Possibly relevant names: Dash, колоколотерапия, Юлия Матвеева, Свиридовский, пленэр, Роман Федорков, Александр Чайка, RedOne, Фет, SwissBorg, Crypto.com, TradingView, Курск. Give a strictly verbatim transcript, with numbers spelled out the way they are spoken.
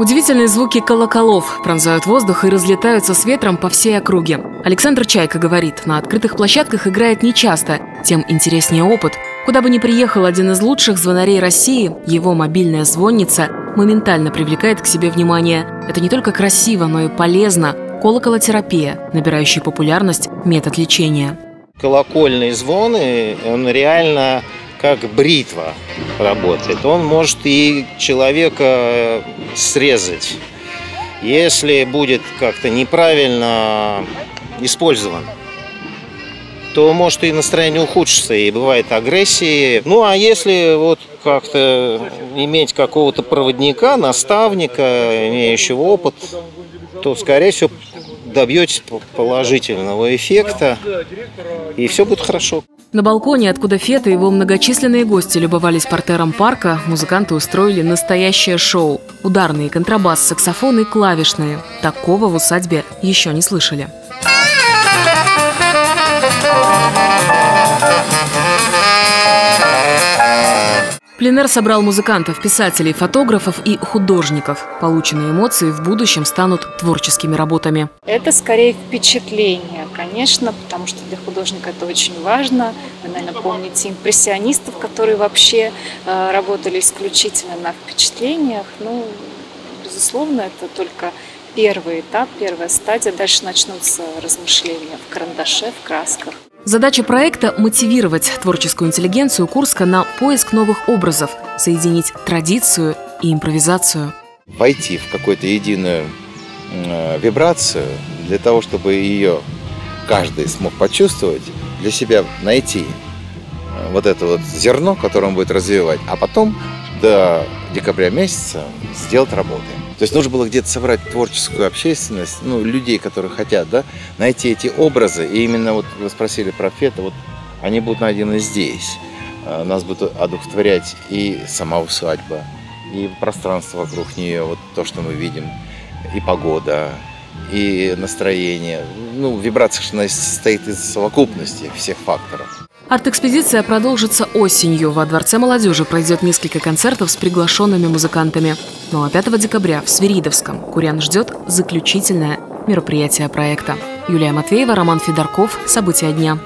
Удивительные звуки колоколов пронзают воздух и разлетаются с ветром по всей округе. Александр Чайка говорит, на открытых площадках играет нечасто, тем интереснее опыт. Куда бы ни приехал один из лучших звонарей России, его мобильная звонница моментально привлекает к себе внимание. Это не только красиво, но и полезно. Колоколотерапия, набирающая популярность метод лечения. Колокольный звон, он реально как бритва работает. Он может и человека срезать, если будет как-то неправильно использован, то может и настроение ухудшится, и бывает агрессия. Ну а если вот как-то иметь какого-то проводника, наставника, имеющего опыт, то, скорее всего, добьетесь положительного эффекта, и все будет хорошо. На балконе, откуда Фет и его многочисленные гости любовались партером парка, музыканты устроили настоящее шоу. Ударные, контрабас, саксофоны и клавишные. Такого в усадьбе еще не слышали. Пленэр собрал музыкантов, писателей, фотографов и художников. Полученные эмоции в будущем станут творческими работами. Это скорее впечатление, конечно, потому что для художника это очень важно. Вы, наверное, помните импрессионистов, которые вообще э, работали исключительно на впечатлениях. Ну, безусловно, это только первый этап, первая стадия. Дальше начнутся размышления в карандаше, в красках. Задача проекта – мотивировать творческую интеллигенцию Курска на поиск новых образов, соединить традицию и импровизацию. Войти в какую-то единую э, вибрацию, для того, чтобы ее каждый смог почувствовать, для себя найти вот это вот зерно, которое он будет развивать, а потом до декабря месяца сделать работы. То есть нужно было где-то собрать творческую общественность, ну, людей, которые хотят, да, найти эти образы. И именно вот вы спросили про Фета, вот они будут найдены здесь. Нас будут одухотворять и сама усадьба, и пространство вокруг нее, вот то, что мы видим, и погода, и настроение. Ну, вибрация состоит из совокупности всех факторов. Арт-экспедиция продолжится осенью. Во Дворце молодежи пройдет несколько концертов с приглашенными музыкантами. Ну а пятого декабря в Свиридовском курян ждет заключительное мероприятие проекта. Юлия Матвеева, Роман Федорков. События дня.